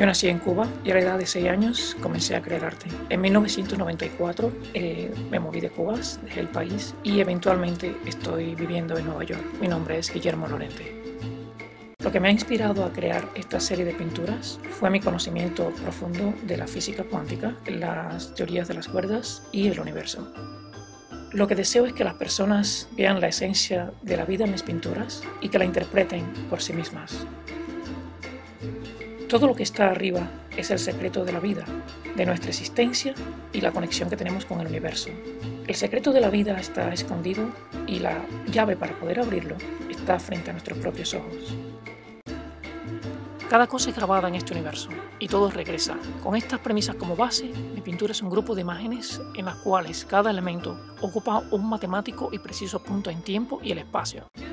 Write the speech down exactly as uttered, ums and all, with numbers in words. Yo nací en Cuba y a la edad de seis años comencé a crear arte. En mil novecientos noventa y cuatro eh, me moví de Cuba, dejé el país y eventualmente estoy viviendo en Nueva York. Mi nombre es Guillermo Lorente. Lo que me ha inspirado a crear esta serie de pinturas fue mi conocimiento profundo de la física cuántica, las teorías de las cuerdas y el universo. Lo que deseo es que las personas vean la esencia de la vida en mis pinturas y que la interpreten por sí mismas. Todo lo que está arriba es el secreto de la vida, de nuestra existencia y la conexión que tenemos con el universo. El secreto de la vida está escondido y la llave para poder abrirlo está frente a nuestros propios ojos. Cada cosa es grabada en este universo y todo regresa. Con estas premisas como base, mi pintura es un grupo de imágenes en las cuales cada elemento ocupa un matemático y preciso punto en tiempo y el espacio.